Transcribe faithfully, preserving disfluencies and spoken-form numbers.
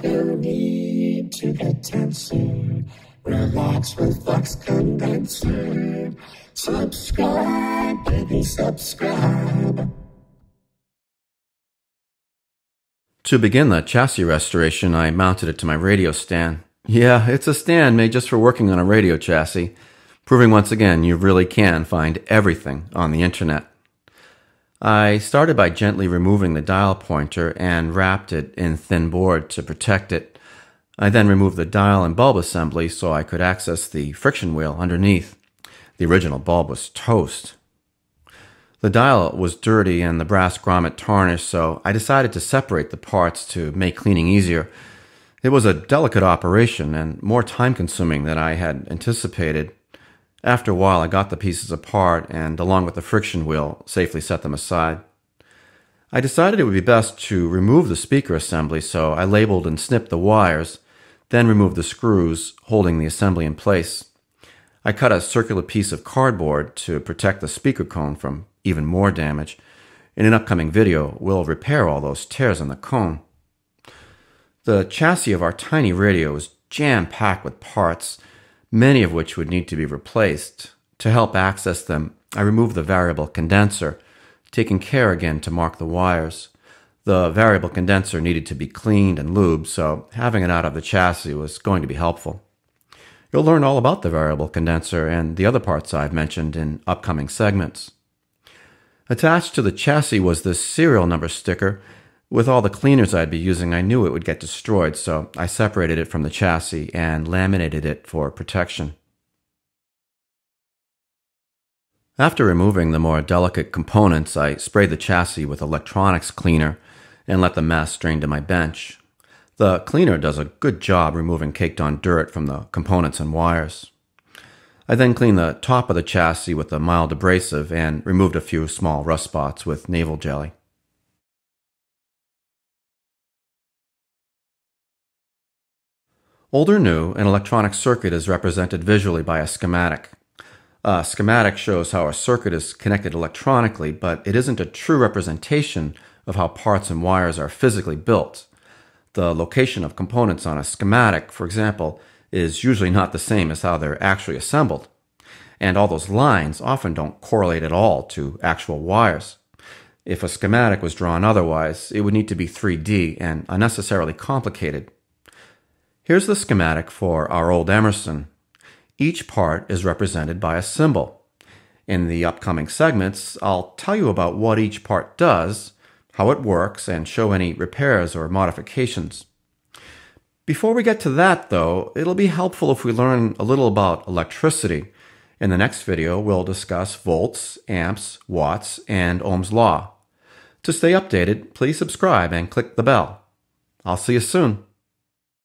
There's no need to get tenser. Relax with Flux Condenser. Subscribe, baby, subscribe. To begin the chassis restoration, I mounted it to my radio stand. Yeah, it's a stand made just for working on a radio chassis, proving once again you really can find everything on the internet. I started by gently removing the dial pointer and wrapped it in thin board to protect it. I then removed the dial and bulb assembly so I could access the friction wheel underneath. The original bulb was toast. The dial was dirty and the brass grommet tarnished, so I decided to separate the parts to make cleaning easier. It was a delicate operation and more time-consuming than I had anticipated. After a while, I got the pieces apart and, along with the friction wheel, safely set them aside. I decided it would be best to remove the speaker assembly, so I labeled and snipped the wires, then removed the screws holding the assembly in place. I cut a circular piece of cardboard to protect the speaker cone from even more damage. In an upcoming video, we'll repair all those tears in the cone. The chassis of our tiny radio is jam-packed with parts, many of which would need to be replaced. To help access them, I removed the variable condenser, taking care again to mark the wires. The variable condenser needed to be cleaned and lubed, so having it out of the chassis was going to be helpful. You'll learn all about the variable condenser and the other parts I've mentioned in upcoming segments. Attached to the chassis was this serial number sticker. With all the cleaners I'd be using, I knew it would get destroyed, so I separated it from the chassis and laminated it for protection. After removing the more delicate components, I sprayed the chassis with electronics cleaner and let the mess drain to my bench. The cleaner does a good job removing caked-on dirt from the components and wires. I then cleaned the top of the chassis with a mild abrasive and removed a few small rust spots with navel jelly. Old or new, an electronic circuit is represented visually by a schematic. A schematic shows how a circuit is connected electronically, but it isn't a true representation of how parts and wires are physically built. The location of components on a schematic, for example, is usually not the same as how they're actually assembled. And all those lines often don't correlate at all to actual wires. If a schematic was drawn otherwise, it would need to be three D and unnecessarily complicated. Here's the schematic for our old Emerson. Each part is represented by a symbol. In the upcoming segments, I'll tell you about what each part does, how it works, and show any repairs or modifications. Before we get to that, though, it'll be helpful if we learn a little about electricity. In the next video, we'll discuss volts, amps, watts, and Ohm's law. To stay updated, please subscribe and click the bell. I'll see you soon.